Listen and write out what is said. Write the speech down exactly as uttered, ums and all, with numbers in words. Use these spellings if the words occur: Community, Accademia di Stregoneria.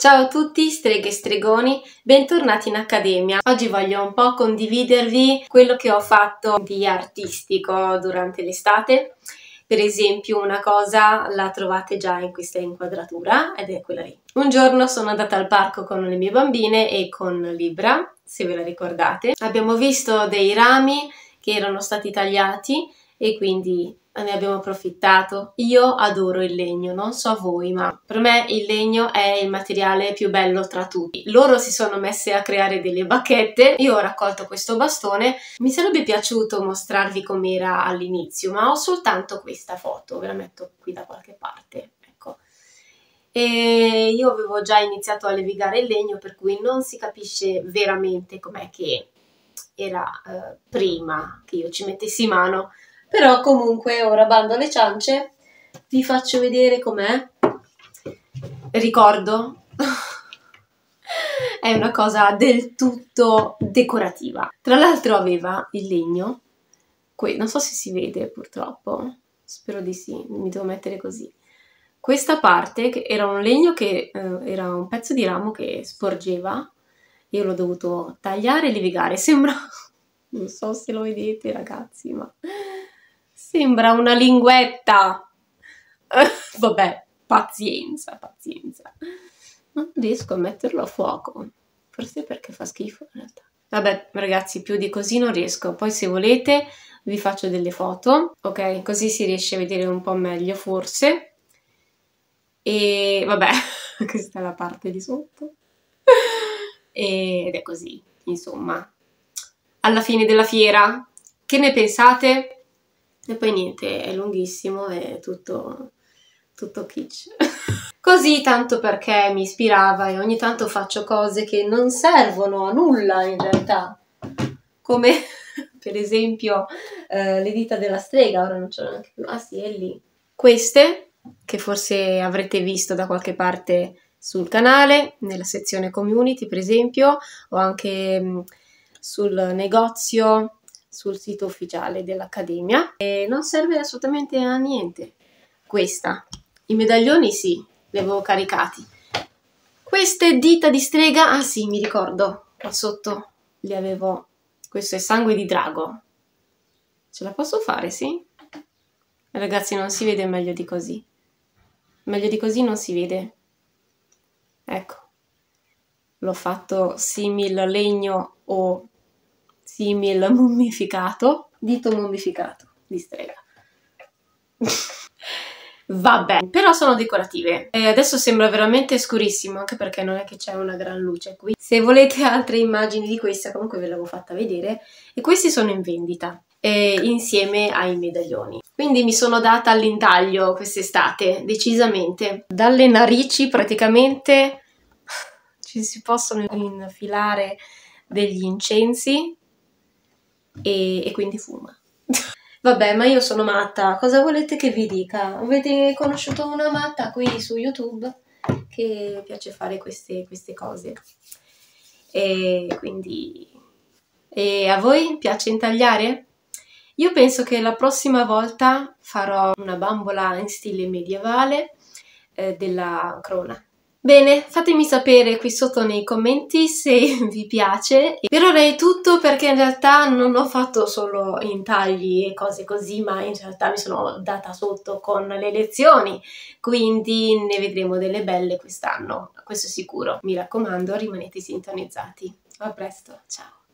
Ciao a tutti streghe e stregoni, bentornati in accademia. Oggi voglio un po' condividervi quello che ho fatto di artistico durante l'estate. Per esempio una cosa la trovate già in questa inquadratura ed è quella lì. Un giorno sono andata al parco con le mie bambine e con Libra, se ve la ricordate. Abbiamo visto dei rami che erano stati tagliati e quindi ne abbiamo approfittato. Io adoro il legno, non so voi, ma per me il legno è il materiale più bello tra tutti. Loro si sono messe a creare delle bacchette, io ho raccolto questo bastone. Mi sarebbe piaciuto mostrarvi com'era all'inizio, ma ho soltanto questa foto, ve la metto qui da qualche parte, ecco. E io avevo già iniziato a levigare il legno, per cui non si capisce veramente com'è che era eh, prima che io ci mettessi mano. Però comunque ora bando alle ciance, vi faccio vedere com'è. Ricordo, è una cosa del tutto decorativa. Tra l'altro aveva il legno, que non so se si vede purtroppo, spero di sì, mi devo mettere così. Questa parte che era un legno che eh, era un pezzo di ramo che sporgeva, io l'ho dovuto tagliare e levigare, sembra... non so se lo vedete ragazzi, ma... sembra una linguetta! Vabbè, pazienza, pazienza. Non riesco a metterlo a fuoco, forse perché fa schifo in realtà. Vabbè ragazzi, più di così non riesco, poi se volete vi faccio delle foto, ok? Così si riesce a vedere un po' meglio forse. E vabbè, questa è la parte di sotto. Ed è così, insomma. Alla fine della fiera, che ne pensate? E poi niente, è lunghissimo, è tutto, tutto kitsch. Così, tanto perché mi ispirava e ogni tanto faccio cose che non servono a nulla in realtà. Come per esempio eh, le dita della strega, ora non ce l'ho neanche più. Ah sì, è lì. Queste, che forse avrete visto da qualche parte sul canale, nella sezione community per esempio, o anche mh, sul negozio... sul sito ufficiale dell'Accademia, e non serve assolutamente a niente. Questa, i medaglioni sì, li avevo caricati. Queste dita di strega, ah sì, mi ricordo, qua sotto li avevo, questo è sangue di drago. Ce la posso fare, sì? Ragazzi, non si vede meglio di così. Meglio di così non si vede. Ecco, l'ho fatto simil legno o... simile mummificato, dito mummificato di strega. Vabbè, però sono decorative e adesso sembra veramente scurissimo, anche perché non è che c'è una gran luce qui. Se volete altre immagini di questa, comunque ve l'avevo fatta vedere, e questi sono in vendita e insieme ai medaglioni. Quindi mi sono data all'intaglio quest'estate, decisamente. Dalle narici praticamente ci si possono infilare degli incensi. E, e quindi fuma. Vabbè, ma io sono matta, cosa volete che vi dica? Avete conosciuto una matta qui su YouTube che piace fare queste, queste cose, e quindi e a voi piace intagliare? Io penso che la prossima volta farò una bambola in stile medievale eh, della crona. Bene, fatemi sapere qui sotto nei commenti se vi piace. Per ora è tutto, perché in realtà non ho fatto solo intagli e cose così, ma in realtà mi sono data sotto con le lezioni, quindi ne vedremo delle belle quest'anno, questo è sicuro. Mi raccomando, rimanete sintonizzati. A presto, ciao!